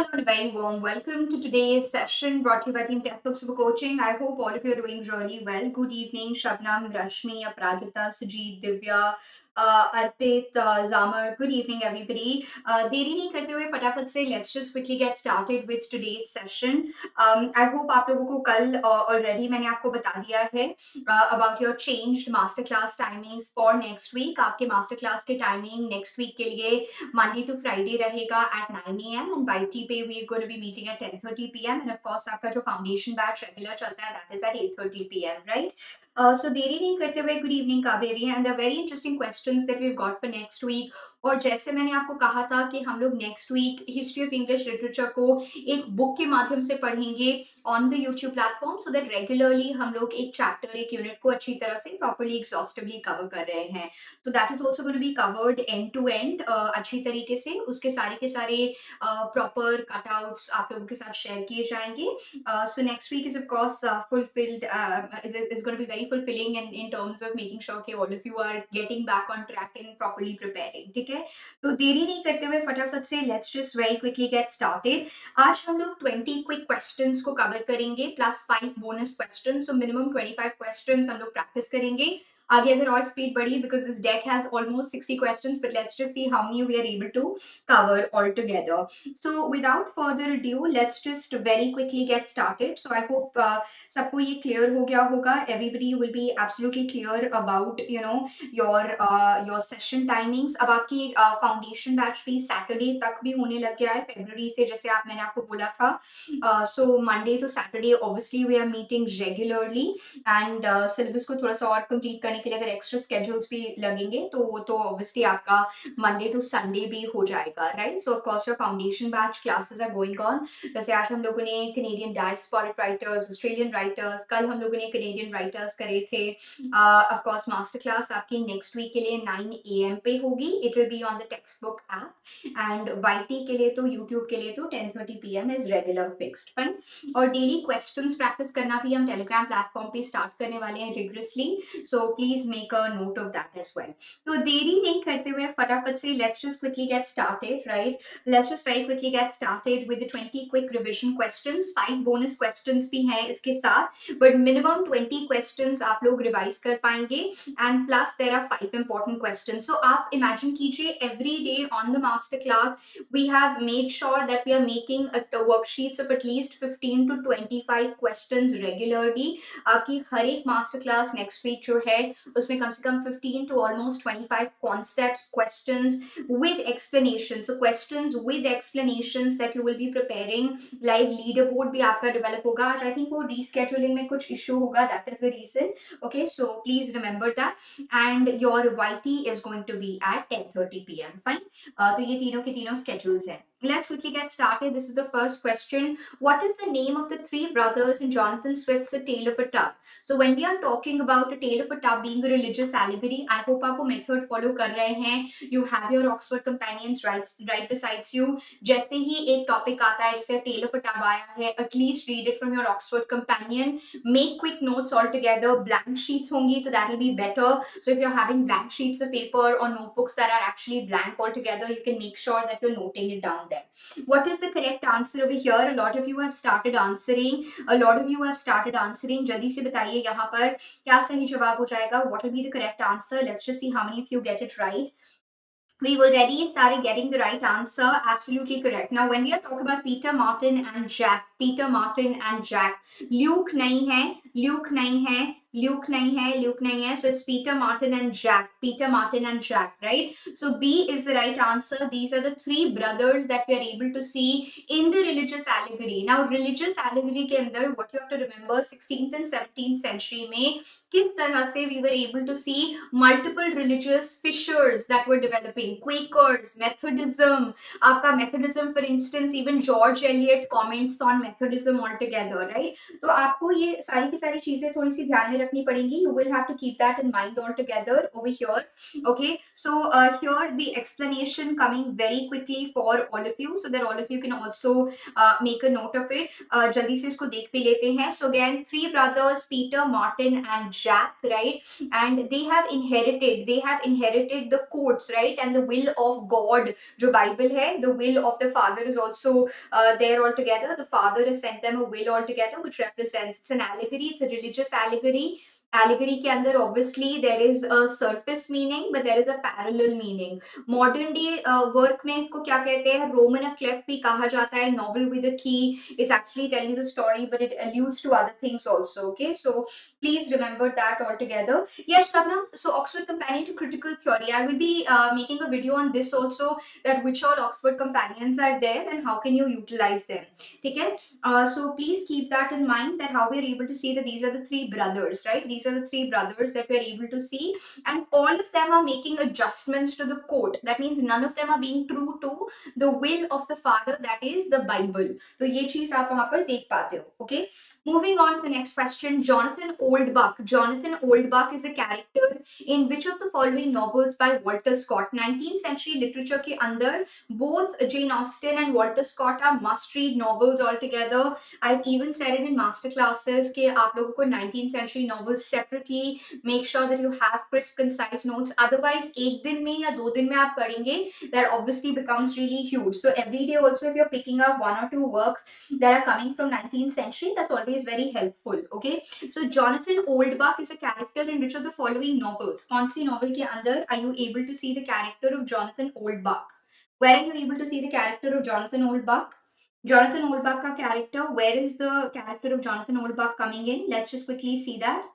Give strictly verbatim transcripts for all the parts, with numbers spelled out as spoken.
Hello and a very warm welcome to today's session brought to you by Team Textbooks for Coaching. I hope all of you are doing really well. Good evening, Shabnam, Rashmi, Aparadita, Sujit, Divya, uh, Arpit, uh, Zamar. Good evening, everybody. Uh, देरी नहीं करते हुए फटाफट से let's just quickly get started with today's session. Um, I hope आप लोगों को कल uh, already मैंने आपको बता दिया है uh, about your changed masterclass timings for next week. आपके masterclass के timing next week के लिए Monday to Friday रहेगा at nine A M and by T P we are going to be meeting at ten thirty P M and of course आपका जो foundation batch regular चलता है that is at eight thirty P M right? Uh, so देरी नहीं करते हुए good evening Kaveri and the very interesting questions that we've got for next week. और जैसे मैंने आपको कहा था कि हम लोग next week history of English literature को एक book के माध्यम से पढ़ेंगे on the YouTube platform so that regularly हम लोग एक chapter एक unit को अच्छी तरह से properly exhaustively cover कर रहे हैं. So that is also going to be covered end to end uh, अच्छी तरीके से उसके सारे के सारे uh, proper cutouts आप लोगों के साथ share किए जाएंगे. Uh, so next week is of course uh, fulfilled uh, is is going to be very fulfilling and in terms of making sure कि all of you are getting back on track and properly preparing. ठीक है? तो देरी नहीं करते हुए फटाफट से let's just very quickly get started. आज हम लोग twenty quick questions को cover करेंगे plus five bonus questions. So minimum twenty-five questions हम लोग practice करेंगे. आगे अगर और स्पीड बढ़ी because this deck has almost sixty questions but let's just see how many we are able to cover all together. So without further ado let's just very quickly get started. So I hope uh, सबको ये clear हो गया होगा. Everybody will be absolutely clear about you know your uh, your session timings. अब आपकी uh, foundation batch भी Saturday तक भी होने लग गया है February से जैसे आप मैंने आपको बोला था. Uh, so Monday to Saturday obviously we are meeting regularly and uh, syllabus को थोड़ा सा और complete करने के लिए अगर एक्स्ट्रा स्केड्यूल्स भी लगेंगे तो वो तो ऑब्वियसली आपका मंडे टू संडे भी हो जाएगा right. So of course your foundation batch classes are going on. जैसे आज हम लोगों ने Canadian diasporic writers, Australian writers, कल हम लोगों ने कैनेडियन राइटर्स करे थे. ऑफ कोर्स मास्टर क्लास आपकी नेक्स्ट वीक के लिए nine A M पे होगी. It will be on the text book app and YT के लिए तो यूट्यूब के लिए तो ten thirty P M is regular fixed fine. और डेली क्वेश्चंस प्रैक्टिस करना भी हम टेलीग्राम प्लेटफॉर्म पे स्टार्ट करने वाले हैं rigorously. So please Please make a note of that as well. तो देरी नहीं करते हुए फटाफट से let's just quickly get started, right? Let's just very quickly get started with the twenty quick revision questions. Five bonus questions भी हैं इसके साथ, but minimum twenty questions आप लोग revise कर पाएंगे and plus there are five important questions. So आप imagine कीजिए every day on the master class we have made sure that we are making a, a worksheets of at least fifteen to twenty-five questions regularly. आपकी हर एक master class next week जो है उसमें कम से कम fifteen to almost twenty-five concepts, questions with explanations. So questions with explanations that you will be preparing. Live leaderboard भी आपका develop होगा. आज I think वो rescheduling में कुछ issue होगा. That is the reason. Okay, so please remember that. And your Y T is going to be at ten thirty P M. Fine. Uh, तो ये तीनों के तीनों schedules हैं. Let's quickly get started. This is the first question. What is the name of the three brothers in Jonathan Swift's A Tale of a Tub? So when we are talking about A Tale of a Tub being a religious allegory, I hope आप वो method follow कर रहे हैं. You have your Oxford companions right, right besides you. जैसे ही एक topic आता है जैसे A Tale of a Tub आया है, at least read it from your Oxford companion. Make quick notes altogether. Blank sheets होंगी तो that will be better. So if you're having blank sheets of paper or notebooks that are actually blank altogether, you can make sure that you're noting it down. There. What is the correct answer over here? A lot of you have started answering. A lot of you have started answering. जल्दी से बताइए यहाँ पर क्या सही जवाब हो जाएगा? What will be the correct answer? Let's just see how many of you get it right. We already started getting the right answer. Absolutely correct. Now, when we are talking about Peter Martin and Jack, Peter Martin and Jack, Luke नहीं है, Luke नहीं है. Luke नहीं है, Luke नहीं है, so it's Peter, Martin and Jack, Peter, Martin and Jack, right? So B is the right answer. These are the three brothers that we are able to see in the religious allegory. Now, religious allegory के अंदर what you have to remember, sixteenth and seventeenth century में किस तरह से we were able to see multiple religious fissures that were developing. Quakers, Methodism, आपका Methodism for instance, even George Eliot comments on Methodism altogether, right? तो आपको ये सारी की सारी चीजें थोड़ी सी ध्यान में रखनी पड़ेंगी. You will have to keep that in mind altogether over here. Okay, so uh, here the explanation coming very quickly for all of you, so that all of you can also uh, make a note of it. Uh, जल्दी से इसको देख भी लेते हैं. So again, three brothers, Peter, Martin, and Jack, right? And they have inherited, they have inherited the courts, right? And the will of God, जो Bible है, the will of the Father is also uh, there altogether. The Father has sent them a will altogether, which represents, it's an allegory, it's a religious allegory. Allegory के अंदर obviously there is a surface meaning but there is a parallel meaning. Modern day uh, work में इसको क्या कहते हैं, Rome in a cleft भी कहा जाता है. Novel with a key, it's actually telling the story but it alludes to other things also. Okay, so please remember that altogether. Yes, Shabnam, so Oxford Companion to Critical Theory, I will be uh, making a video on this also, that which all Oxford Companions are there and how can you utilize them. Okay, uh, so please keep that in mind, that how we are able to see that these are the three brothers, right? These These are the three brothers that we are able to see, and all of them are making adjustments to the court. That means none of them are being true to the will of the Father, that is the Bible. So, ये चीज़ आप वहाँ पर देख पाते हो. Okay. Moving on to the next question, Jonathan Oldbuck. Jonathan Oldbuck is a character in which of the following novels by Walter Scott? nineteenth century literature के अंदर both Jane Austen and Walter Scott are must-read novels altogether. I've even said it in master classes कि आप लोगों को nineteenth century novels separately, make sure that you have crisp, concise notes. Otherwise, एक दिन में या दो दिन में आप पढ़ेंगे, that obviously becomes really huge. So every day also, if you're picking up one or two works that are coming from nineteenth century, that's always very helpful. Okay. So Jonathan Oldbuck is a character in which of the following novels? कौन सी novel के अंदर are you able to see the character of Jonathan Oldbuck? Where are you able to see the character of Jonathan Oldbuck? Jonathan Oldbuck का character, where is the character of Jonathan Oldbuck coming in? Let's just quickly see that.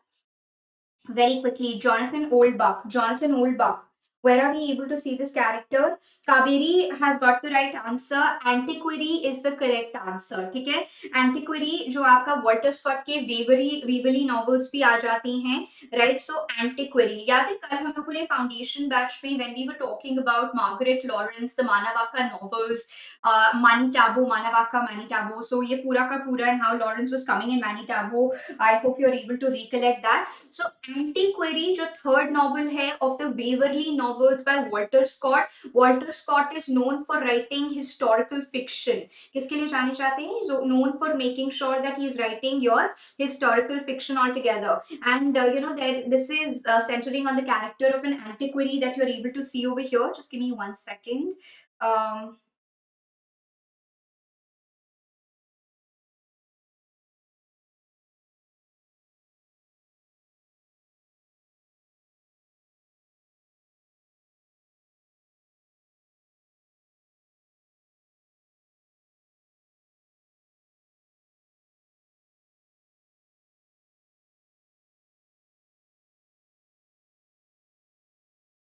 Very quickly, Jonathan Oldbuck, Jonathan Oldbuck, where are we able to see this character? Kaveri has got the right answer. Antiquary is the correct answer. ठीक है, Antiquary जो आपका Walter Scott के Waverly Waverly novels भी आ जाती हैं, right? So Antiquary. याद है कल हम लोगों ने foundation batch में when we were talking about Margaret Lawrence, the Manawaka novels, uh, Manitabo, Manawaka, Manitabo. So ये पूरा का पूरा and how Lawrence was coming in Manitabo. I hope you are able to recollect that. So Antiquary जो third novel है of the Waverly novel novels by Walter Scott. Walter Scott is known for writing historical fiction. किसके लिए जाने जाते हैं? He's known for making sure that he is writing your historical fiction altogether. And uh, you know, there, this is uh, centering on the character of an antiquary that you are able to see over here. Just give me one second. Um,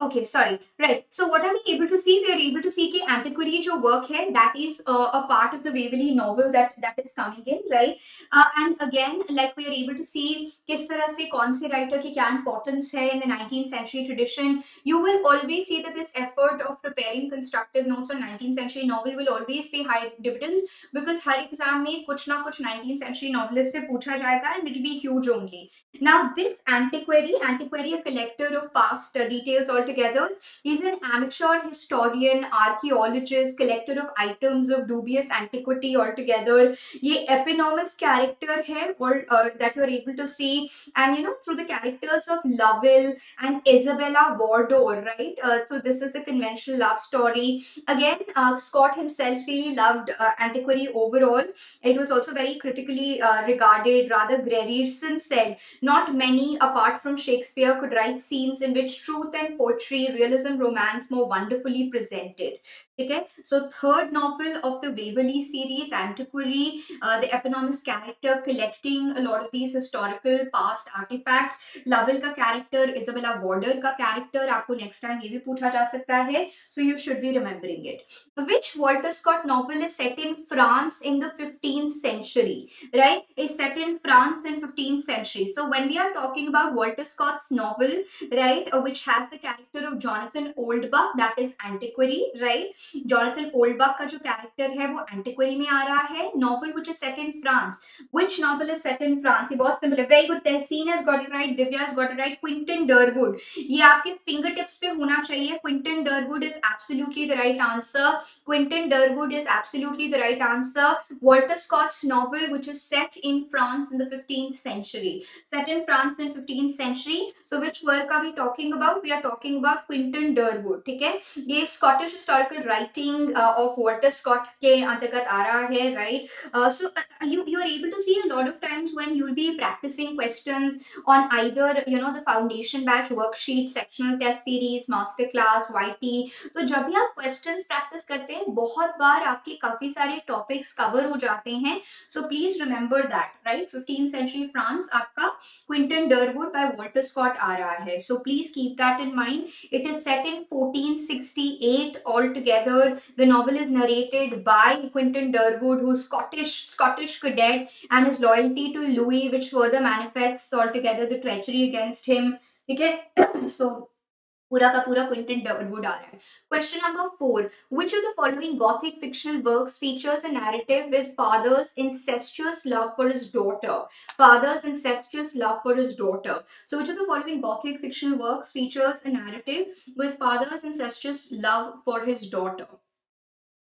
Okay, sorry. Right. So what are we able to see? We are able to see कि Antiquary जो work है, that is uh, a part of the Waverly novel that that is coming in, right? Uh, and again, like we are able to see किस तरह से कौन से writer की क्या importance है in the nineteenth century tradition. You will always see that this effort of preparing constructive notes on nineteenth century novel will always pay high dividends, because her exam में कुछ ना कुछ nineteenth century novelists से पूछा जाएगा and it will be huge only. Now this Antiquary, Antiquary a collector of past uh, details all together. He's an amateur historian, archaeologist, collector of items of dubious antiquity altogether. Ye eponymous character hai, or, uh, that you're able to see, and you know, through the characters of Lovell and Isabella Wardour, right? Uh, so this is the conventional love story. Again, uh, Scott himself really loved uh, Antiquary overall. It was also very critically uh, regarded. Rather, Grierson said, not many apart from Shakespeare could write scenes in which truth and poetry, realism, romance more wonderfully presented. Okay, so third novel of the Waverly series, Antiquary, uh, the eponymous character collecting a lot of these historical past artifacts. Lovell ka character, Isabella Wardour ka character, aapko next time ye bhi pucha ja sakta hai, so you should be remembering it. Which Walter Scott novel is set in France in the fifteenth century? Right, is set in France in fifteenth century. So when when we are talking about Walter Scott's novel, right, which has the character of Jonathan Oldbuck, that is Antiquary, right? Jonathan Oldbuck का जो character है वो Antiquary में आ रहा है. Novel which is set in France. Which novel is set in France? ये बहुत simple है. Very good. Tehseen has got it right. Divya has got it right. Quentin Durward. ये आपके fingertips पे होना चाहिए. Quentin Durward is absolutely the right answer. Quentin Durward is absolutely the right answer. Walter Scott's novel which is set in France in the fifteenth century. Set in France in fifteenth century. So which work are we talking about? We are talking about Quentin Durward. Okay? ये Scottish historical writing uh, of Walter Scott के अंतर्गत आ रहा है, right? Uh, so uh, you you are able to see a lot of times when you'll be practicing questions on either, you know, the foundation batch worksheet, sectional test series, master class, Y T. तो जब भी आप questions practice करते हैं, बहुत बार आपके काफी सारे topics cover हो जाते हैं. So please remember that, right? fifteenth century France आपका Quentin Durward by Walter Scott आ रहा है. So please keep that in mind. It is set in fourteen sixty-eight altogether. The novel is narrated by Quentin Durward, who's Scottish Scottish cadet, and his loyalty to Louis, which further manifests altogether the treachery against him. Okay, so. पूरा का पूरा Quentin Durward आ रहा है. Question number four. Which of the following Gothic fictional works features a narrative with father's incestuous love for his daughter? Father's incestuous love for his daughter. So which of the following Gothic fictional works features a narrative with father's incestuous love for his daughter?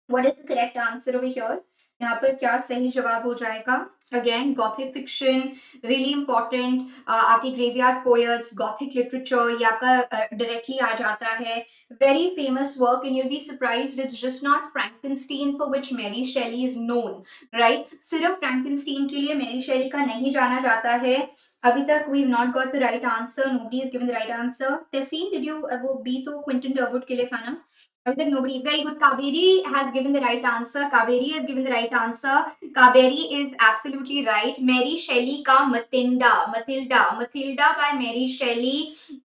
What is the correct answer over here? यहाँ पर क्या सही जवाब हो जाएगा? Again, Gothic fiction, really important. Uh, आपकी graveyard poets, Gothic literature, ये आपका uh, directly आ जाता है. Very famous work, and you'll be surprised it's just not Frankenstein for which Mary Shelley is known, right? सिर्फ Frankenstein के लिए Mary Shelley का नहीं जाना जाता है. अभी तक we've not got the right answer. Nobody has given the right answer. Tehseen, did you uh, वो B तो Quentin Durward के लिए था ना? अभी तक nobody. Very good. Kaveri has given the right answer. Kaveri has given the right answer. Kaveri is absolutely right. Mary Shelley ka Matilda. Matilda. Matilda by Mary Shelley,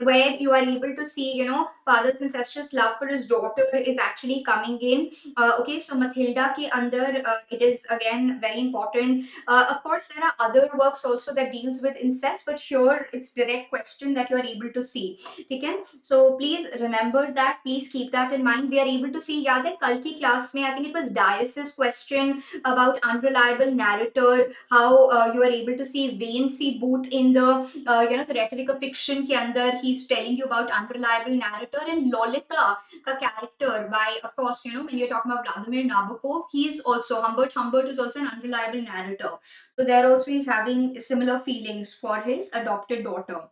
where you are able to see, you know, father's incestuous love for his daughter is actually coming in. Uh, okay, so Matilda ke under, uh, it is again very important. Uh, of course, there are other works also that deals with incest, but sure, it's direct question that you are able to see. Okay? So please remember that. Please keep that in mind. We are able to see, yaad hai, kal ki class mein, I think it was Dias's question about unreliable narrator, how uh, you are able to see Wayne C. Booth in the, uh, you know, the rhetoric of fiction ke andar, he's telling you about unreliable narrator, and Lolita ka character by, of course, you know, when you're talking about Vladimir Nabokov, he's also, Humbert Humbert is also an unreliable narrator. So there also he's having similar feelings for his adopted daughter.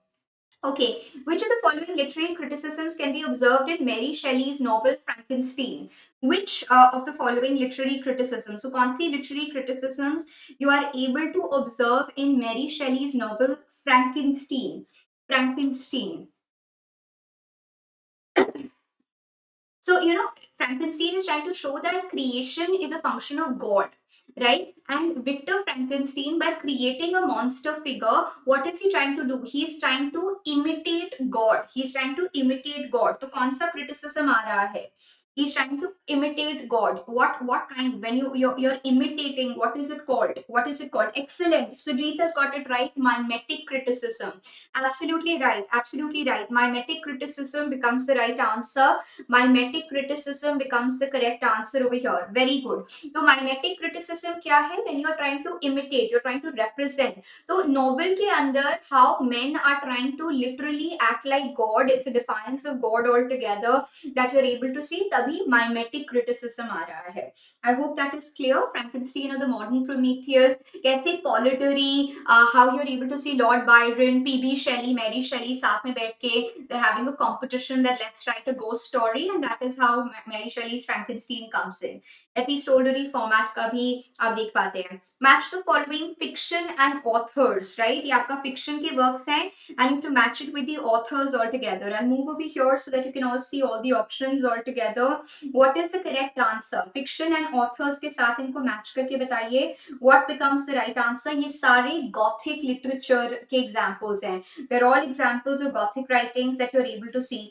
Okay, which of the following literary criticisms can be observed in Mary Shelley's novel Frankenstein? Which uh, of the following literary criticisms? So, constantly literary criticisms you are able to observe in Mary Shelley's novel Frankenstein. Frankenstein. So, you know, Frankenstein is trying to show that creation is a function of God, right? And Victor Frankenstein, by creating a monster figure, what is he trying to do? He's trying to imitate God. He's trying to imitate God. So, kaun sa criticism aa raha hai? He's trying to imitate God. What what kind? When you, you're, you're imitating, what is it called? What is it called? Excellent. Sujit has got it right. Mimetic criticism. Absolutely right. Absolutely right. Mimetic criticism becomes the right answer. Mimetic criticism becomes the correct answer over here. Very good. So mimetic criticism kya hai? When you're trying to imitate, you're trying to represent. So novel ke andar, how men are trying to literally act like God. It's a defiance of God altogether that you're able to see. Mimetic criticism aa raha hai. I hope that is clear. Frankenstein or the modern Prometheus, kaise polity, uh, how you're able to see Lord Byron, P B Shelley, Mary Shelley saath mein baith ke, they're having a competition that let's write a ghost story, and that is how Mary Shelley's Frankenstein comes in. Epistolary format ka bhi aap dekh paate hain. Match the following fiction and authors, right? Ye aapka fiction ke works hain, and you have to match it with the authors altogether. I'll move over here so that you can all see all the options altogether. What is the correct answer? Fiction and authors के साथ इनको match करके बताइए. What becomes the right answer? ये सारे Gothic literature के examples हैं. They're all examples of Gothic writings that you're able to see.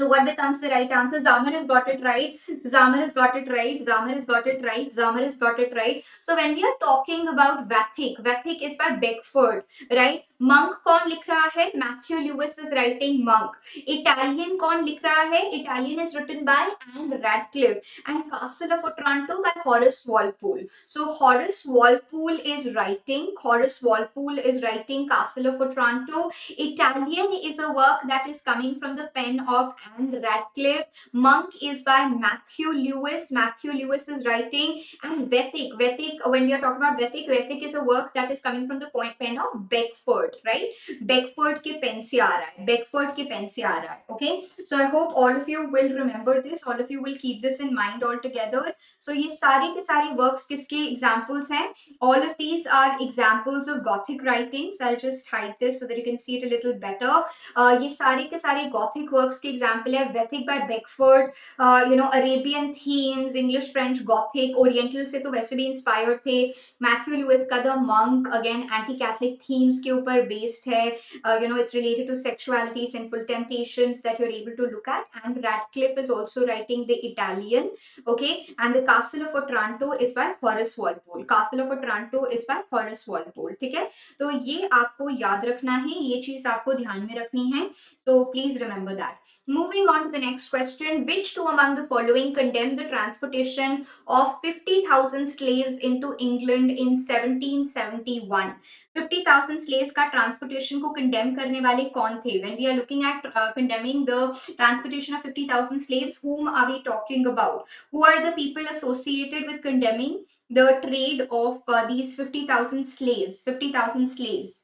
So what becomes the right answer? Zamir has got it right. Zamir has got it right. Zamir has got it right. Zamir has got it right. So when we are talking about Vathek, Vathek is by Beckford, right? Monk kaun likh raha hai? Matthew Lewis is writing Monk. Italian kaun likh raha hai? Italian is written by Anne Radcliffe. And Castle of Otranto by Horace Walpole. So Horace Walpole is writing. Horace Walpole is writing Castle of Otranto. Italian is a work that is coming from the pen of Anne Radcliffe. Monk is by Matthew Lewis. Matthew Lewis is writing. And Vathek, Vathek, when we are talking about Vathek, Vathek is a work that is coming from the point pen of Beckford, right? Beckford ke pen se aa raha hai. Beckford ke pen se aa raha hai. Okay. So I hope all of you will remember this. All of you will keep this in mind altogether. So ye sare ke sare works kiske examples hain? All of these are examples of Gothic writings. I'll just hide this so that you can see it a little better. Uh, ye sare ke sare Gothic works ke examples example है. Vathek by Beckford, uh, you know, Arabian themes, English, French, Gothic, Oriental से तो वैसे भी inspired थे. Matthew Lewis का The Monk, again, anti-Catholic themes के ऊपर based है. Uh, you know, it's related to sexuality, sinful temptations that you're able to look at. And Radcliffe is also writing The Italian, okay? And The Castle of Otranto is by Horace Walpole. Castle of Otranto is by Horace Walpole, ठीक है? तो ये आपको याद रखना है, ये चीज आपको ध्यान में रखनी है. So please remember that. Moving on to the next question, which two among the following condemned the transportation of fifty thousand slaves into England in seventeen seventy-one? fifty thousand slaves ka transportation ko condemn karne wale kaun the? When we are looking at uh, condemning the transportation of fifty thousand slaves, whom are we talking about? Who are the people associated with condemning the trade of uh, these fifty thousand slaves? fifty thousand slaves.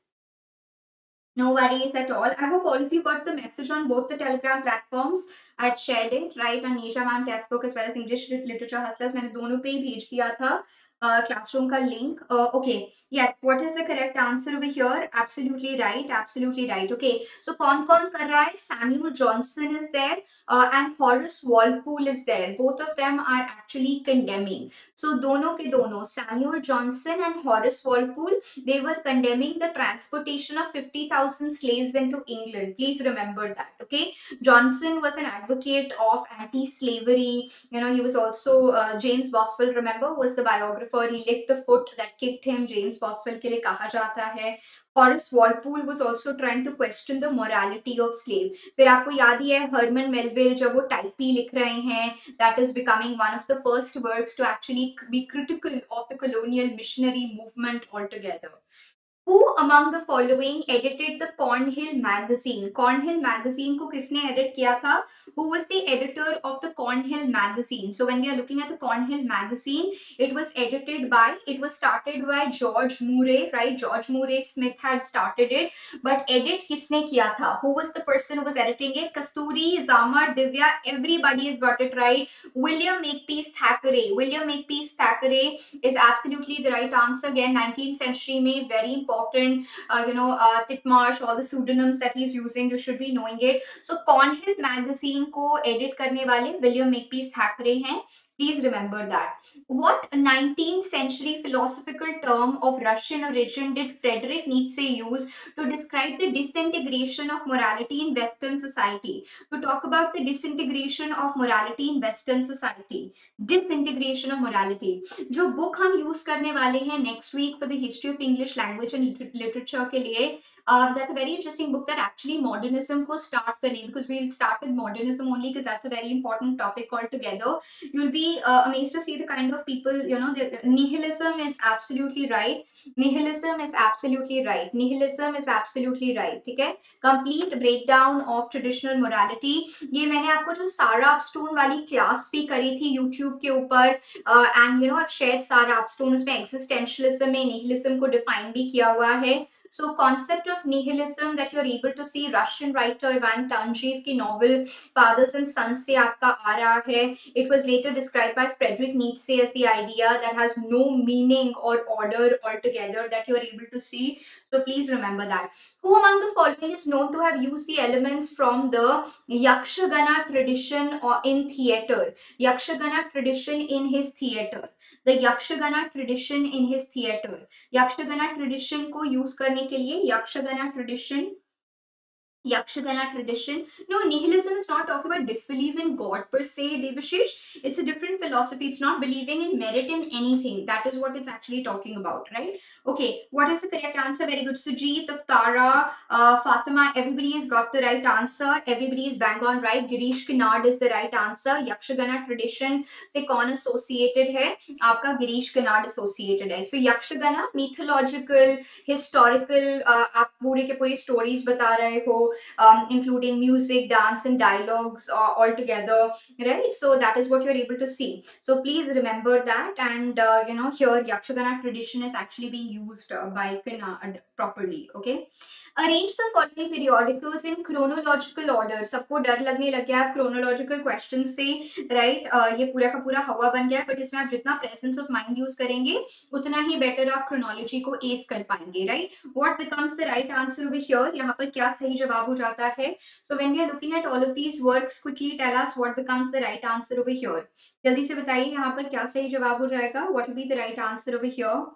No worries at all. I hope all of you got the message on both the Telegram platforms. I had shared it, right? On Nisha ma'am test book as well as English Literature Hustlers. I had sent the uh, classroom ka link. Uh, okay. Yes. What is the correct answer over here? Absolutely right. Absolutely right. Okay. So, kaun kaun kar raha hai? Samuel Johnson is there uh, and Horace Walpole is there. Both of them are actually condemning. So, dono ke dono, Samuel Johnson and Horace Walpole, they were condemning the transportation of fifty thousand slaves into England. Please remember that. Okay. Johnson was an advocate of anti-slavery. You know, he was also uh, James Boswell, remember, was the biographer. He licked the foot that kicked him. James Boswell ke liye kaha jata hai. Horace Walpole was also trying to question the morality of slave. फिर आपको याद ही है Herman Melville जब वो Taipei लिख रहे हैं, that is becoming one of the first works to actually be critical of the colonial missionary movement altogether. Who among the following edited the Cornhill magazine? Cornhill magazine ko kisne edit kiya tha? Who was the editor of the Cornhill magazine? So when we are looking at the Cornhill magazine, it was edited by, it was started by George Murray, right? George Murray Smith had started it, but edit kisne kiya tha? Who was the person who was editing it? Kasturi, Zamar, Divya, everybody has got it right. William Makepeace Thackeray. William Makepeace Thackeray is absolutely the right answer. Again, nineteenth century mein very important. Important, uh, you know, uh, Titmarsh, all the pseudonyms that he's using, you should be knowing it. So, Cornhill magazine ko edit karne wale William Makepeace Thackeray hain. Please remember that. What nineteenth century philosophical term of Russian origin did Friedrich Nietzsche use to describe the disintegration of morality in Western society? To talk about the disintegration of morality in Western society. Disintegration of morality. जो book हम use करने वाले हैं next week for the history of English language and literature के लिए, um, that's a very interesting book that actually modernism को start करें, because we'll start with modernism only because that's a very important topic altogether. You'll be Uh, amazed to see the kind of people, you know, the, the nihilism is absolutely right. Nihilism is absolutely right. Nihilism is absolutely right. Okay? Complete breakdown of traditional morality. ये मैंने आपको जो सारा अपस्टोन वाली class भी करी थी YouTube के ऊपर, and you know, I've shared सारा अपस्टोन, उसमें existentialism में nihilism को define भी किया हुआ है. So, concept of nihilism that you're able to see Russian writer Ivan Turgenev ki novel Fathers and Sons se aapka aa raha hai. It was later described by Friedrich Nietzsche as the idea that has no meaning or order altogether that you're able to see. So, please remember that. Who among the following is known to have used the elements from the Yakshagana tradition or in theatre? Yakshagana tradition in his theatre. The Yakshagana tradition in his theatre. Yakshagana tradition ko use karne के लिए Yakshagana tradition Yakshagana tradition. No, nihilism is not talking about disbelief in God per se, Devishesh. It's a different philosophy. It's not believing in merit in anything. That is what it's actually talking about, right? Okay, what is the correct answer? Very good. Sujeet, Aftara, uh, Fatima, everybody has got the right answer. Everybody is bang on right. Girish Kinard is the right answer. Yakshagana tradition se kaun associated hai? Aapka Girish Kinard associated hai. So Yakshagana, mythological, historical, uh, aap pure ke pure stories bata rahe ho. Um, including music, dance and dialogues uh, all together, right? So that is what you're able to see. So please remember that, and uh, you know, here Yakshagana tradition is actually being used uh, by Kinard properly, okay? Arrange the following periodicals in chronological order. Sabko dar lagne lag gaya chronological questions se, right? Uh, ye pura ka pura hawa ban gaya, but isme aap jitna presence of mind use karenge, utna hi better aap chronology ko ace kar paenge, right? What becomes the right answer over here? Yahan par kya sahi jawab ho jata hai? So when we are looking at all of these works, quickly tell us what becomes the right answer over here. Jaldi se bataiye yahan par kya sahi jawab ho jayega? What will be the right answer over here?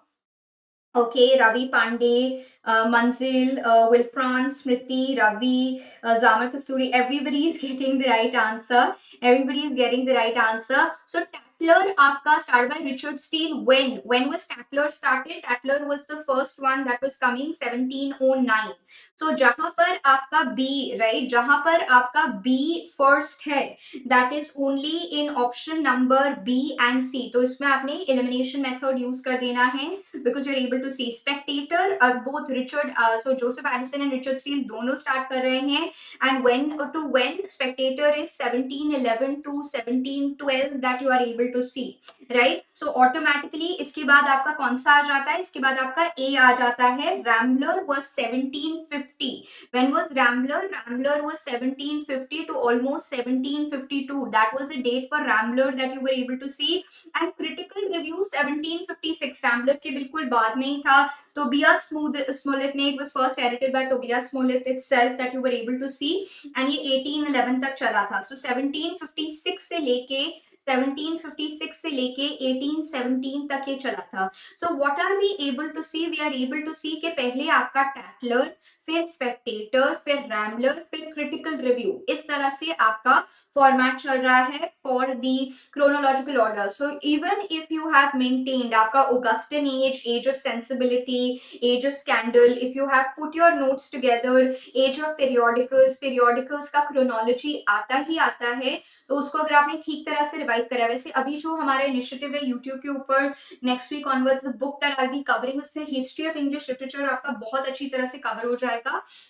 Okay, Ravi Pandey, uh, Manzil, uh, Wilfran, Smriti, Ravi, uh, Zamar Kasturi, everybody is getting the right answer. Everybody is getting the right answer. So Tattler, aapka started by Richard Steele. When? When was Tattler started? Tattler was the first one that was coming, seventeen oh nine. So jahan par aapka B, right? Jahan par aapka B first hai. That is only in option number B and C. So isme aapne elimination method use kar dena hai, because you're able to see Spectator, uh, both Richard, uh, so Joseph Addison and Richard Steele dono start kar rahe hain, and when uh, to when Spectator is seventeen eleven to seventeen twelve that you are able to see, right? So automatically iske baad aapka kaun sa aa jata hai? Iske baad aapka A aa jata hai. Rambler was seventeen fifty. When was Rambler? Rambler was seventeen fifty to almost seventeen fifty-two. That was the date for Rambler that you were able to see, and critical review seventeen fifty-six. Rambler ke bilkul baad mein tha. Tobias Smollett ne, it was first edited by Tobias Smollett itself that you were able to see, and ye eighteen eleven tak chala tha. So seventeen fifty-six se leke seventeen fifty-six se leke eighteen seventeen tak ye chala tha. So what are we able to see? We are able to see ke pehle aapka Tattler, fir Spectator, fir Rambler, fir Critical Review. Is tarah se aapka format chal raha hai for the chronological order. So even if you have maintained aapka Augustan age, age of sensibility, age of scandal, if you have put your notes together, age of periodicals, periodicals ka chronology aata hi aata hai. To usko agar aapne theek tarah se revise kara hai, वैसे अभी जो हमारे initiative है YouTube के ऊपर next week onwards, the book that I'll be covering उससे history of English literature आपका बहुत अच्छी तरह से cover हो जाए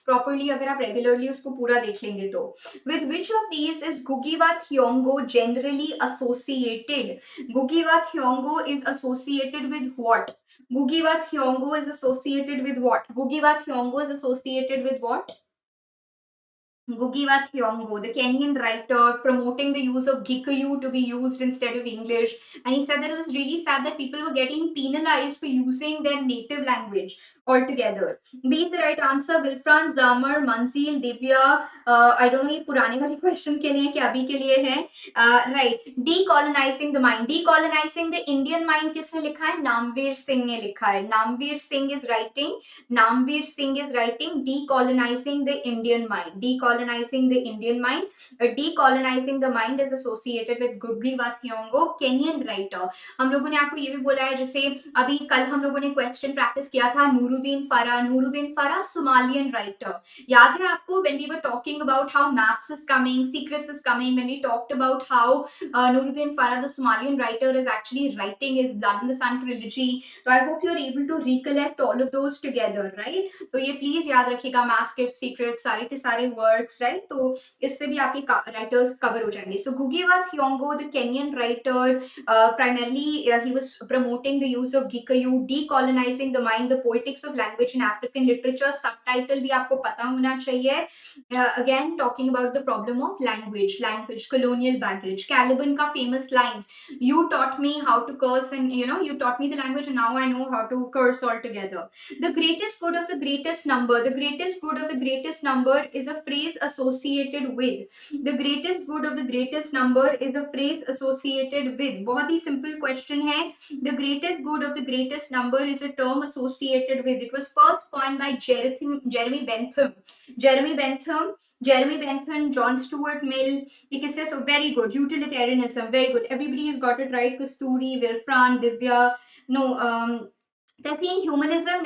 properly अगर आप regularly उसको पूरा देख लेंगे तो. With which of these is Ngugi wa Thiong'o generally associated? Ngugi wa Thiong'o is associated with what? Ngugi wa Thiong'o is associated with what? Ngugi wa Thiong'o is associated with what? Ngugi wa Thiong'o, the Kenyan writer, promoting the use of Gikuyu to be used instead of English. And he said that it was really sad that people were getting penalized for using their native language altogether. B is the right answer. Wilfran, Zamar, Manzil, Divya, uh, I don't know, this purane wali question ke liye, ke abhi ke liye hai. Uh, right. Decolonizing the mind. Decolonizing the Indian mind kisne likha hai? Namvir Singh ne likha hai. Namvir Singh is writing. Namvir Singh is writing Decolonizing the Indian mind. Decolonizing Decolonizing the Indian mind. Uh, decolonizing the mind is associated with Ngugi wa Thiong'o, Kenyan writer. हम लोगों ने आपको ये भी बोला है, जैसे अभी कल हम लोगों ने question practice किया था, Nuruddin Farah, Nuruddin Farah, Somalian writer. याद है आपको when we were talking about how maps is coming, secrets is coming, when we talked about how uh, Nuruddin Farah, the Somalian writer, is actually writing his Blood in the Sun trilogy. So I hope you are able to recollect all of those together, right? तो ये please याद रखिएगा, maps, gifts, secrets, सारे के सारे words, right? So इससे भी आपके writers cover हो जाएंगे. So Ngugi wa Thiong'o, the Kenyan writer, uh, primarily uh, he was promoting the use of Gikuyu. Decolonizing the mind, the poetics of language in African literature. Subtitle भी आपको पता होना चाहिए. Uh, again talking about the problem of language, language, colonial baggage. Caliban ka famous lines. You taught me how to curse, and you know, you taught me the language, and now I know how to curse altogether. The greatest good of the greatest number. The greatest good of the greatest number is a phrase phrase associated with. The greatest good of the greatest number is a phrase associated with. बहुत ही simple question है. The greatest good of the greatest number is a term associated with. It was first coined by Jeremy Bentham. Jeremy Bentham, Jeremy Bentham, John Stuart Mill. So very good. Utilitarianism, very good. Everybody has got it right. Kasturi, Wilfran, Divya. No, um, that's not humanism.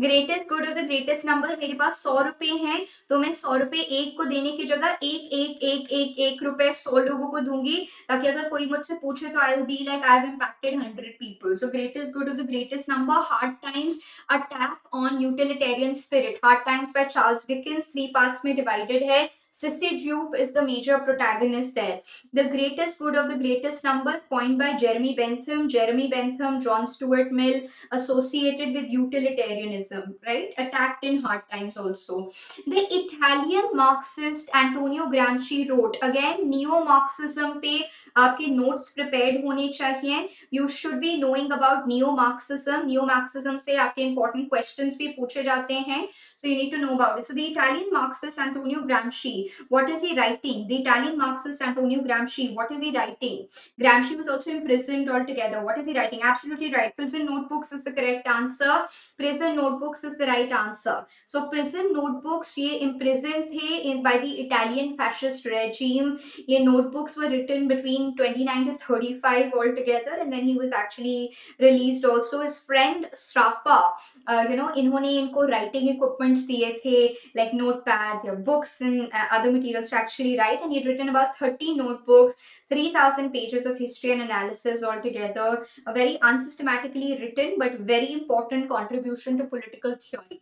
Greatest good of the greatest number, मेरे पास सौ रुपए हैं तो मैं सौ रुपए एक को देने की जगह एक एक एक एक एक रुपए सौ लोगों को दूंगी ताकि अगर कोई मुझसे पूछे तो I'll be like I've impacted hundred people. So greatest good of the greatest number, Hard Times, attack on utilitarian spirit. Hard Times by Charles Dickens, three parts में divided है. Sissy Jupe is the major protagonist there. The greatest good of the greatest number, coined by Jeremy Bentham, Jeremy Bentham, John Stuart Mill, associated with utilitarianism, right? Attacked in Hard Times also. The Italian Marxist Antonio Gramsci wrote, again, neo-Marxism pe aapke notes prepared hone chahiye. You should be knowing about neo-Marxism. Neo-Marxism se aapke important questions bhi puche jate hain. So you need to know about it. So the Italian Marxist Antonio Gramsci, what is he writing? The Italian Marxist Antonio Gramsci, what is he writing? Gramsci was also imprisoned altogether. What is he writing? Absolutely right. Prison Notebooks is the correct answer. Prison Notebooks is the right answer. So Prison Notebooks, ye imprisoned the in, by the Italian fascist regime. Ye notebooks were written between twenty-nine to thirty-five altogether, and then he was actually released also. His friend Sraffa, uh, you know, inhone inko writing equipments diye the, like notepads, your books and uh, other materials to actually write, and he'd written about thirty notebooks, three thousand pages of history and analysis altogether. A very unsystematically written but very important contribution to political theory.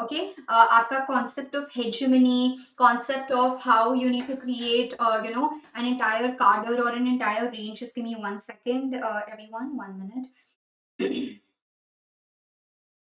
Okay, uh, aapka concept of hegemony, concept of how you need to create, uh, you know, an entire cadre or an entire range. Just give me one second, uh, everyone, one minute.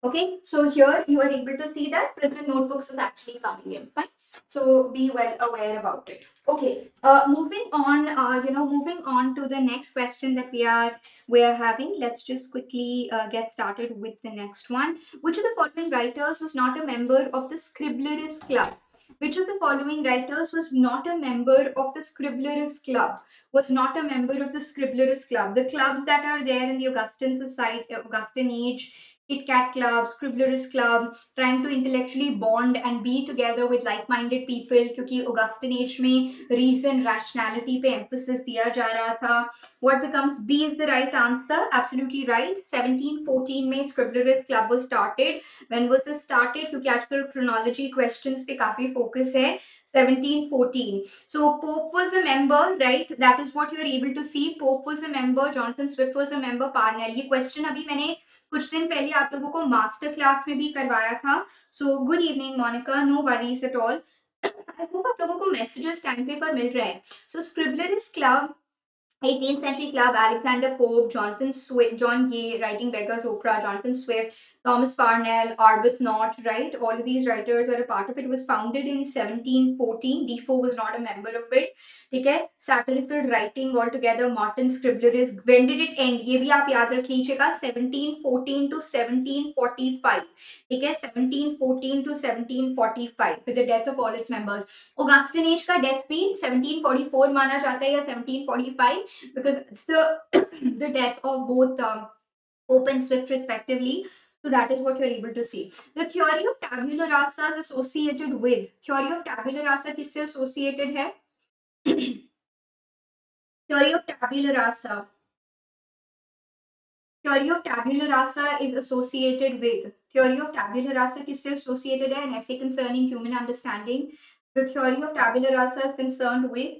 Okay, so here you are able to see that Prison Notebooks is actually coming in, fine. So be well aware about it. Okay, uh, moving on, uh, you know, moving on to the next question that we are we are having. Let's just quickly uh, get started with the next one. Which of the following writers was not a member of the Scriblerus Club? Which of the following writers was not a member of the Scriblerus Club? Was not a member of the Scriblerus Club. The clubs that are there in the Augustan society, Augustan age. Kit Kat Club, Scriblerus Club, trying to intellectually bond and be together with like-minded people because Augustan age mein reason, rationality pe emphasis diya ja raha tha. What becomes B is the right answer. Absolutely right. seventeen fourteen mein Scriblerus Club was started. When was this started? Because aajkal chronology questions pe kafi focus hai. seventeen fourteen. So Pope was a member, right? That is what you are able to see. Pope was a member. Jonathan Swift was a member. Parnell. Ye question abhi maine कुछ दिन पहले आप लोगों को master class में भी करवाया था. So good evening Monika, no worries at all. I hope आप लोगों को मैसेजेस टाइम पे पर मिल रहे हैं. So स्क्रिबलर्स club, eighteenth century club, Alexander Pope, Jonathan Swift, John Gay, writing Beggars Opera, Jonathan Swift, Thomas Parnell, Arbuthnot, right? All of these writers are a part of it. It was founded in seventeen fourteen. Defoe was not a member of it. Okay? Satirical writing altogether, Martin Scriblerus. When did it end? Ye bhi aap yaad rakh lijiyega, seventeen fourteen to seventeen forty-five. Okay? seventeen fourteen to seventeen forty-five with the death of all its members. Augustan age ka death bhi seventeen forty-four mana jata hai ya seventeen forty-five. Because it's the the death of both um, Pope and Swift respectively. So that is what you're able to see. The theory of tabula rasa is associated with. Theory of tabula rasa kisse associated hai? Theory of tabula rasa. Theory of tabula rasa is associated with. Theory of tabula rasa kisse associated hai? An essay concerning human understanding. The theory of tabula rasa is concerned with.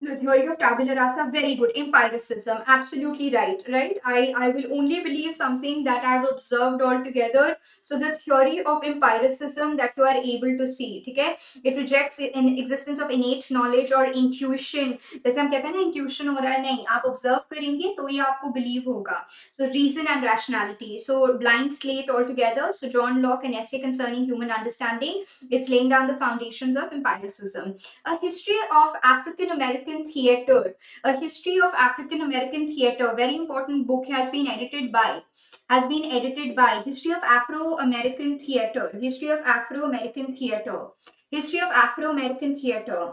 The theory of tabula rasa, very good. Empiricism, absolutely right, right? I, I will only believe something that I've observed altogether. So the theory of empiricism that you are able to see, okay? It rejects an existence of innate knowledge or intuition. जैसे हम कहते हैं ना intuition हो रहा है, नहीं, आप observe करेंगे तो ये आपको believe होगा. So reason and rationality. So blind slate altogether. So John Locke, an essay concerning human understanding. It's laying down the foundations of empiricism. A history of African American theater, a history of African American theater, very important book, has been edited by has been edited by history of Afro American theater, history of Afro American theater. History of Afro-American Theatre.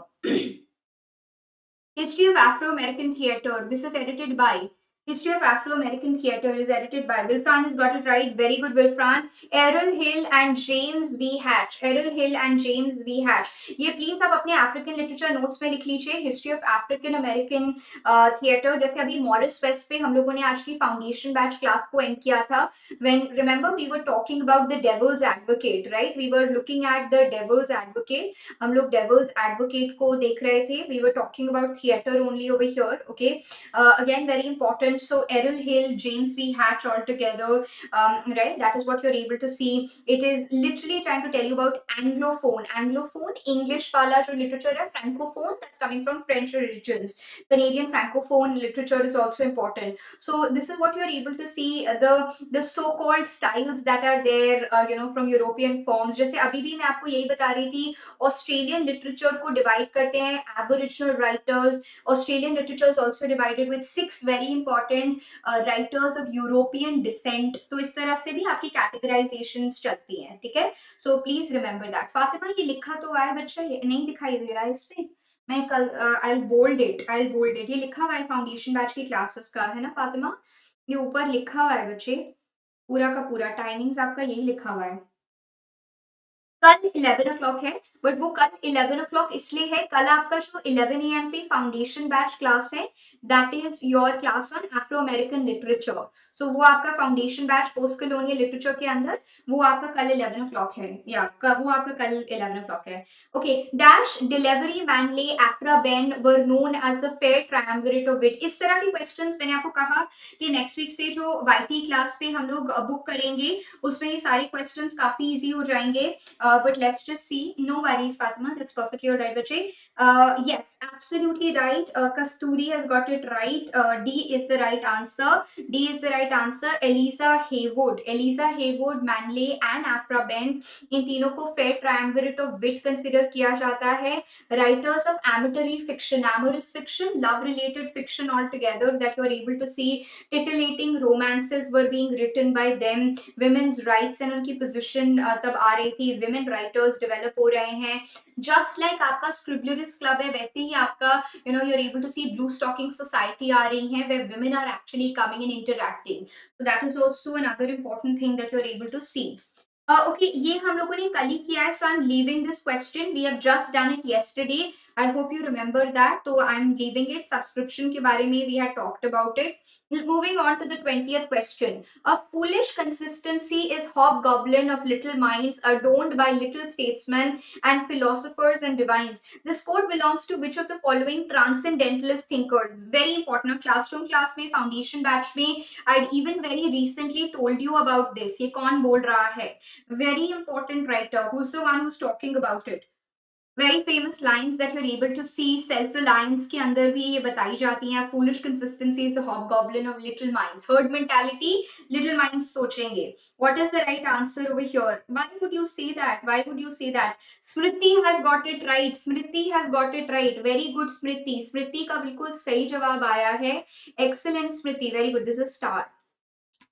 History of Afro-American Theatre. This is edited by History of Afro-American Theatre is edited by Wilfran. Has got it right. Very good, Wilfran. Errol Hill and James V. Hatch. Errol Hill and James V. Hatch. ये please आप अपने African literature notes में लिख लीजिए. History of African American uh, Theatre. जैसे अभी Morris West पे हम लोगों ने आज की foundation batch class को end किया था. When remember we were talking about the Devil's Advocate, right? We were looking at the Devil's Advocate. हम लोग Devil's Advocate को देख रहे थे. We were talking about theatre only over here. Okay. Uh, again, very important. So Errol Hill, James V. Hatch all together, um, right? That is what you're able to see. It is literally trying to tell you about Anglophone. Anglophone, English wala jo literature hai, Francophone, that's coming from French origins. Canadian Francophone literature is also important. So this is what you're able to see, the, the so-called styles that are there, uh, you know, from European forms. Jaise abhi bhi main aapko yehi bata rahi thi, Australian literature ko divide karte hain, Aboriginal writers. Australian literature is also divided with six very important Uh, writers of European descent. तो इस तरह से भी आपकी categorizations चलती हैं, ठीक है? So please remember that. Fatima ये लिखा तो आया बच्चा नहीं दिखाई दे रहा है इसपे. मैं कल uh, I'll bold it, I'll bold it. ये लिखा हुआ है foundation batch की classes का है ना फातिमा? ये ऊपर लिखा हुआ है बच्चे. पूरा का पूरा timings आपका यही लिखा हुआ है. कल eleven o'clock है, but वो कल eleven o'clock इसलिए है, कल आपका जो eleven A M पे foundation batch class है, that is your class on Afro-American literature. So वो आपका foundation batch post-colonial literature के अंदर, वो आपका कल eleven o'clock है, या वो आपका कल eleven o'clock है. Okay, Dash, Delivery, Manley, Afra Ben were known as the fair triumvirate of wit. इस तरह की questions मैंने आपको कहा कि next week से जो Y T class पे हम लोग book करेंगे, उसमें ये सारे questions काफी easy हो जाएंगे. Uh, but let's just see. No worries, Fatima. That's perfectly all right, Vijay. Uh, yes, absolutely right. Uh, Kasturi has got it right. Uh, D is the right answer. D is the right answer. Eliza Haywood. Eliza Haywood, Manley and Afra Ben. In तीनों को fair triumvirate of wit consider किया जाता है. Writers of amatory fiction, amorous fiction, love-related fiction altogether that you are able to see. Titillating romances were being written by them. Women's rights and उनकी position uh, तब आ रही थी. Women writers develop हो रहे हैं. Just like आपका Scriblerus Club है, वैसे ही आपका you know you're able to see Blue Stocking Society आ रही हैं, where women are actually coming and interacting. So that is also another important thing that you're able to see. Uh, okay, ये हम लोगों ने कल ही किया है, so I'm leaving this question. We have just done it yesterday. I hope you remember that. So I'm leaving it. Subscription के बारे में we had talked about it. Moving on to the twentieth question. A foolish consistency is hobgoblin of little minds adorned by little statesmen and philosophers and divines. This quote belongs to which of the following transcendentalist thinkers? Very important. Classroom class में, foundation batch में, I'd even very recently told you about this. ये कौन बोल रहा है? Very important writer. Who's the one who's talking about it? Very famous lines that you're able to see. Self-Reliance के अंदर भी ये बताई जाती हैं. Foolish consistency is a hobgoblin of little minds. Herd mentality, little minds सोचेंगे. What is the right answer over here? Why would you say that? Why would you say that? Smriti has got it right. Smriti has got it right. Very good, Smriti. Smriti का बिल्कुल सही जवाब आया है. Excellent, Smriti. Very good. This is a star.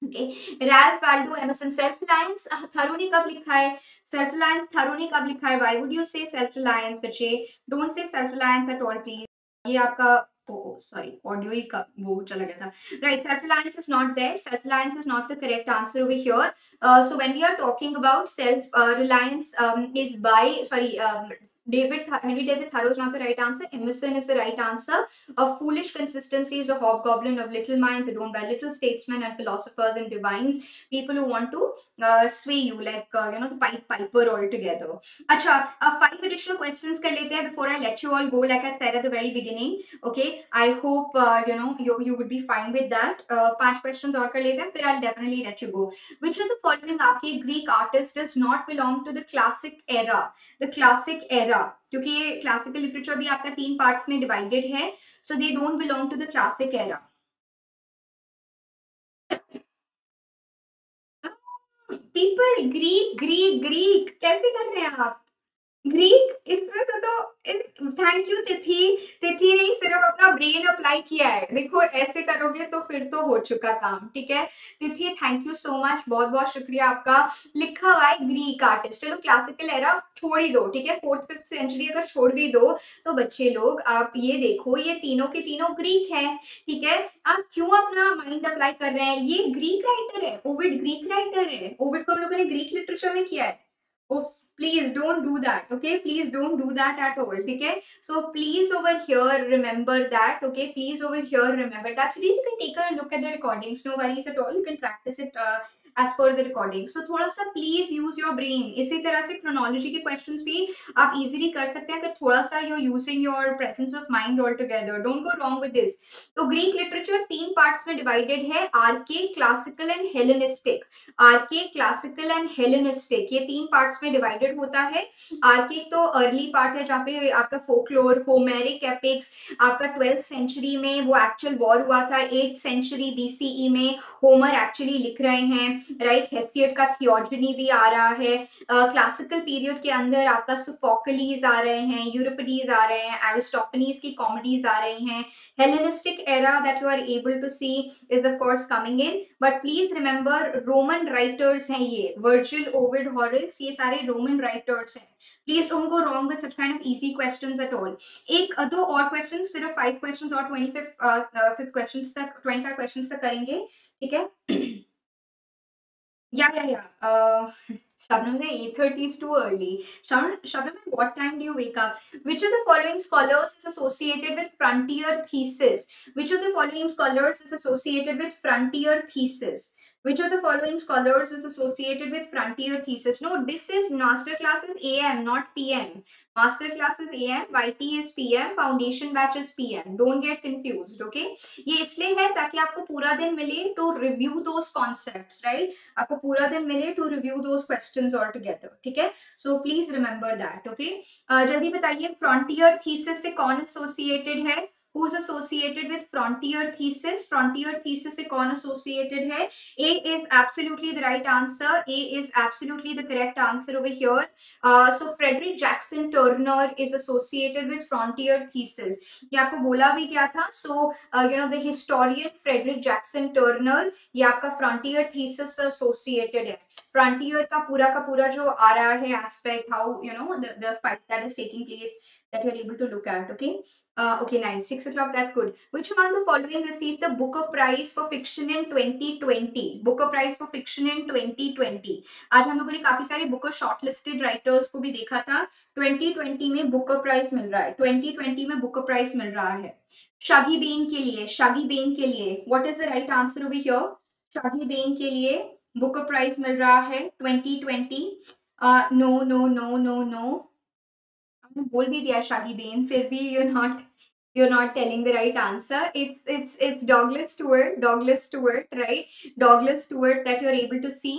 Okay. Ralph Waldo Emerson. Self-Reliance Thoreau ने कब लिखा है? Self-Reliance Thoreau ने कब लिखा है? Why would you say self-reliance बच्चे? Don't say self-reliance at all please. ये आपका oh sorry audio ही का वो चला गया था. Right, self-reliance is not there. Self-reliance is not the correct answer over here. Uh, so when we are talking about self-reliance uh, um, is by sorry. Um, David, Henry David Thoreau is not the right answer. Emerson is the right answer. A foolish consistency is a hobgoblin of little minds adorned by little statesmen and philosophers and divines. People who want to uh, sway you like, uh, you know, the Pied Piper altogether. Achha, uh, five additional questions kar lete hai before I let you all go like I said at the very beginning. Okay, I hope, uh, you know, you, you would be fine with that. Uh, five questions aur kar lete hai, then I'll definitely let you go. Which of the following aapke Greek artist does not belong to the classic era? The classic era. क्योंकि classical literature भी आपका तीन parts में divided है, so they don't belong to the classic era. People, Greek, Greek, Greek, कैसे कर रहे हैं आप? ग्रीक इस तरह से तो थैंक यू तिथि तिथि ने सिर्फ अपना ब्रेन अप्लाई किया है। देखो ऐसे करोगे तो फिर तो हो चुका काम। ठीक है तिथि, थैंक यू सो मच, बहुत बहुत शुक्रिया आपका। लिखा हुआ है ग्रीक आर्टिस्ट, तो क्लासिकल एरा छोड़ ही दो। ठीक है फोर्थ फिफ्थ सेंचुरी अगर छोड़ भी दो तो बच्चे लोग आप ये देखो ये तीनों के तीनों ग्रीक है। ठीक है आप क्यों अपना माइंड अप्लाई कर रहे हैं, ये ग्रीक राइटर है, ओविड ग्रीक राइटर है, ओविड को हम लोगों ने ग्रीक लिटरेचर में किया है। Please don't do that, okay? Please don't do that at all, okay? So please over here remember that, okay? Please over here remember that. So you can take a look at the recordings, no worries at all. You can practice it uh, as per the recording. So थोड़ा सा please use your brain. इसी तरह से chronology के questions भी आप easily कर सकते हैं अगर थोड़ा सा you're using your presence of mind altogether. Don't go wrong with this. तो Greek literature तीन parts में divided है, archaic, classical and Hellenistic. Archaic, classical and Hellenistic ये तीन parts में divided होता है। Archaic तो early part है जहाँ पे आपका folklore, Homeric epics, आपका twelfth century में वो actual war हुआ था, eighth century B C E में Homer actually लिख रहे हैं। राइट हेसियड का थियोजनी भी आ रहा है। क्लासिकल uh, पीरियड के अंदर आपका सोफोकलीज आ रहे हैं, यूरिपिडीज आ रहे हैं, एरिस्टोफनीज की कॉमेडीज आ रही हैं। Hellenistic era that you are able to see is of course coming in, but please remember Roman writers हैं ये, वर्जिल, ओविड, हॉरस, ये सारे रोमन राइटर्स हैं। Please don't go wrong with such kind of easy questions at all. एक दो और question, सिर्फ five question और ट्वेंटी फिफ्थ क्वेश्चन तक ट्वेंटी फाइव क्वेश्चन तक करेंगे। ठीक है Yeah, yeah, yeah. Uh, Shabnam says eight thirty is too early. Shabnam, Shabnam, what time do you wake up? Which of the following scholars is associated with Frontier Thesis? Which of the following scholars is associated with Frontier Thesis? Which of the following scholars is associated with Frontier Thesis? No, this is masterclass is A M, not P M. Masterclass is A M, Y T is P M, Foundation Batch is P M. Don't get confused, okay? ये इसलिए है ताकि आपको पूरा दिन मिले to review those concepts, right? आपको पूरा दिन मिले to review those questions all together, ठीक है? So please remember that, okay? Uh, जल्दी बताइए Frontier Thesis से कौन associated है? Who's associated with Frontier Thesis? Frontier Thesis से कौन associated है? A is absolutely the right answer. A is absolutely the correct answer over here. Uh, so Frederick Jackson Turner is associated with Frontier Thesis. ये आपको बोला भी क्या था? So uh, you know the historian Frederick Jackson Turner ये आपका Frontier Thesis associated है. Frontier का पूरा का पूरा जो आ रहा है aspect, how you know the the fight that is taking place that you are able to look at, okay? Uh, okay, nice. Six o'clock. That's good. Which among the following received the Booker Prize for Fiction in twenty twenty? Booker Prize for Fiction in twenty twenty. आज हम लोगों ने काफी सारे Booker shortlisted writers को भी देखा था. twenty twenty में Booker Prize मिल रहा है. twenty twenty में Booker Prize मिल रहा है. Shuggie Bain के लिए. Shuggie Bain के लिए. What is the right answer over here? Shuggie Bain के लिए Booker Prize मिल रहा है. twenty twenty. Uh, no, no, no, no, no. बोल भी दिया Shuggie Bain, फिर भी you're not you're not telling the right answer. It's it's it's Douglas Stuart, Douglas Stuart, right? Douglas Stuart that you're able to see.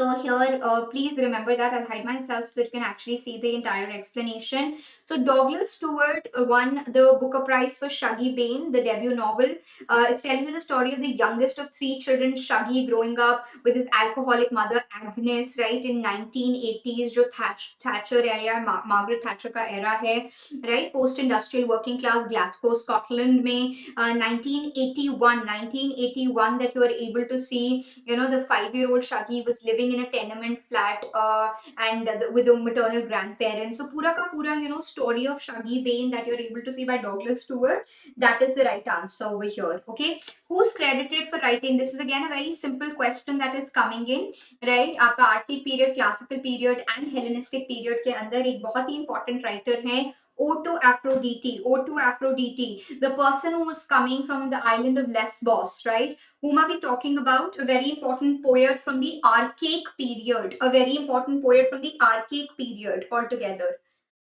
So here, uh, please remember that I'll hide myself so that you can actually see the entire explanation. So Douglas Stuart won the Booker Prize for Shuggie Bain, the debut novel. Uh, it's telling you the story of the youngest of three children, Shuggie, growing up with his alcoholic mother Agnes, right, in nineteen eighties, जो Thatcher era, Ma Margaret Thatcher का era है, right? Post-industrial working class Glasgow, Scotland में, uh, nineteen eighty-one, nineteen eighty-one that you are able to see. You know, the five-year-old Shuggie was living in a tenement flat uh, and uh, the, with the maternal grandparents. So pura ka pura, you know, story of Shuggie Bain that you're able to see by Douglas Stuart. That is the right answer over here, okay? Who's credited for writing? This is again a very simple question that is coming in, right? Aapka archaic period, classical period and Hellenistic period ke andar ek bahut hi important writer hai. Otto Aphrodite, Otto Aphrodite, the person who was coming from the island of Lesbos, right? Whom are we talking about? A very important poet from the archaic period, a very important poet from the archaic period altogether.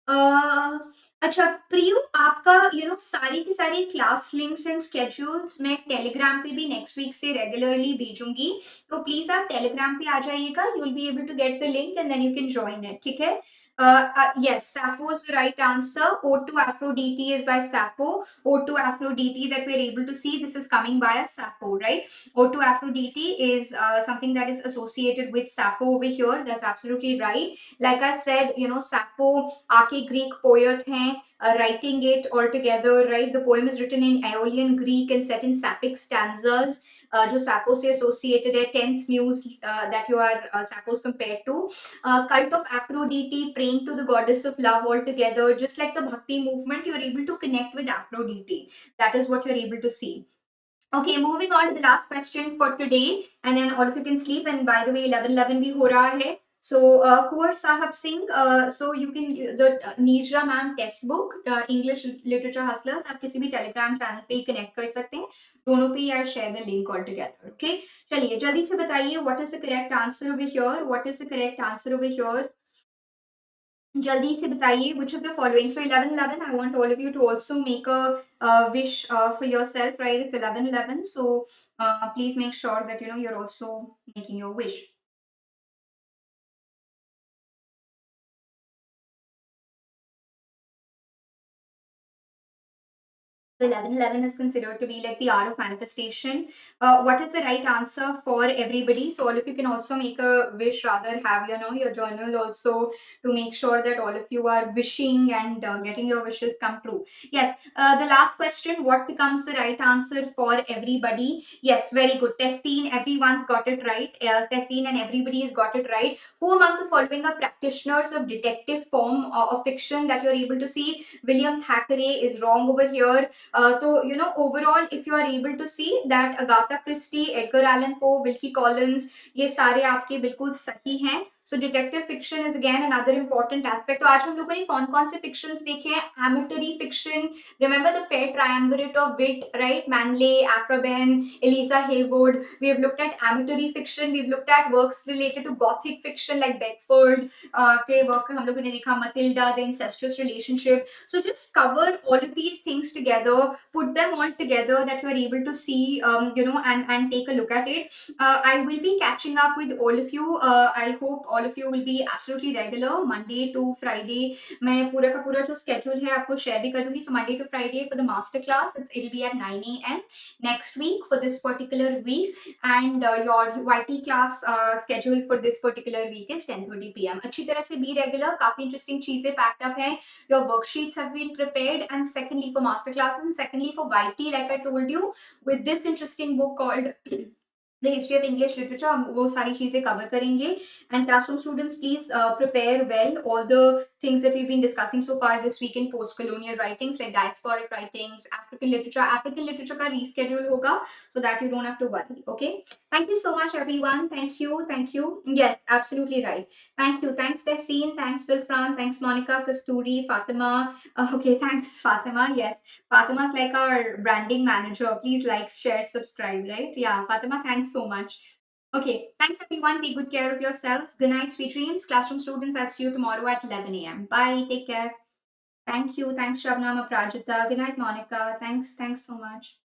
Uh, अच्छा प्रियो, आपका you know सारी की सारी class links and schedules मैं Telegram पे भी next week से रेगुलरली भेजूंगी, तो प्लीज आप टेलीग्राम पे आ जाइएगा. You will be able to get the link and then you can join it. ठीक है. Yes, Sappho is the right answer. Ode to Aphrodite is by Sappho. Ode to Aphrodite that we are able to see, this is coming via Sappho, right? Ode to Aphrodite is uh, something that is associated with Sappho over here. That's absolutely right. Like I said, you know, Sappho, Archaic Greek poet hai, uh, writing it all together, right? The poem is written in Aeolian Greek and set in Sapphic stanzas. Uh, जो Sappho से associated है, tenth muse uh, that you are uh, Sappho's compared to. Uh, cult of Aphrodite, praying to the goddess of love altogether, just like the Bhakti movement, you are able to connect with Aphrodite. That is what you are able to see. Okay, moving on to the last question for today, and then all of you can sleep. And by the way, eleven eleven bhi ho raha hai. So, uh, Kuwar Sahab Singh, uh, so you can, the uh, Neerja ma'am test book, uh, English Literature Hustlers, आप किसी भी Telegram channel पे ही connect कर सकते हैं. दोनों पे I share the link all together, okay? चलिए, जल्दी से बताइए, what is the correct answer over here? What is the correct answer over here? जल्दी से बताइए, which of the following? So, eleven eleven, I want all of you to also make a uh, wish uh, for yourself, right? It's eleven eleven, so uh, please make sure that, you know, you're also making your wish. eleven eleven is considered to be like the hour of manifestation. Uh, what is the right answer for everybody? So all of you can also make a wish, rather have you know your journal also to make sure that all of you are wishing and uh, getting your wishes come true. Yes, uh, the last question, what becomes the right answer for everybody? Yes, very good. Tessin, everyone's got it right. Uh, Tessin and everybody's got it right. Who among the following are practitioners of detective form uh, of fiction that you're able to see? William Thackeray is wrong over here. Uh, so, you know, overall, if you are able to see that Agatha Christie, Edgar Allan Poe, Wilkie Collins, ये सारे आपके बिल्कुल सही हैं. So, detective fiction is again another important aspect. So, आज हम लोगों ने कौन-कौन से fictions देखे हैं? Amatory fiction. Remember the fair triumvirate of wit, right? Manley, Afraben, Eliza Haywood. We have looked at amatory fiction. We've looked at works related to Gothic fiction like Beckford. Uh, के work हम लोगों ने देखा Matilda, the incestuous relationship. So, just cover all of these things together, put them all together that you are able to see, um, you know, and and take a look at it. Uh, I will be catching up with all of you. Uh, I hope all of you will be absolutely regular Monday to Friday. मैं पूरा का पूरा जो schedule है आपको share भी कर दूँगी. So Monday to Friday for the master class, it's, it'll be at nine A M next week for this particular week, and uh, your Y T class uh, schedule for this particular week is ten thirty P M अच्छी तरह से be regular. काफी interesting चीजें packed up हैं. Your worksheets have been prepared, and secondly for master class and secondly for Y T, like I told you, with this interesting book called The History of English Literature, हम वो सारी चीजें cover करेंगे. And classroom students, please uh, prepare well all the things that we've been discussing so far this week in post-colonial writings like diasporic writings, African literature. African literature का reschedule होगा so that you don't have to worry. Okay. Thank you so much, everyone. Thank you. Thank you. Yes, absolutely right. Thank you. Thanks, Tehseen. Thanks, Wilfran. Thanks, Monica, Kasturi, Fatima. Uh, okay. Thanks, Fatima. Yes. Fatima's like our branding manager. Please like, share, subscribe, right? Yeah. Fatima, thanks so much. Okay, thanks everyone. Take good care of yourselves. Good night, sweet dreams. Classroom students, I'll see you tomorrow at eleven A M Bye. Take care. Thank you. Thanks, Shravnam Aprajita. Good night, Monica. Thanks. Thanks so much.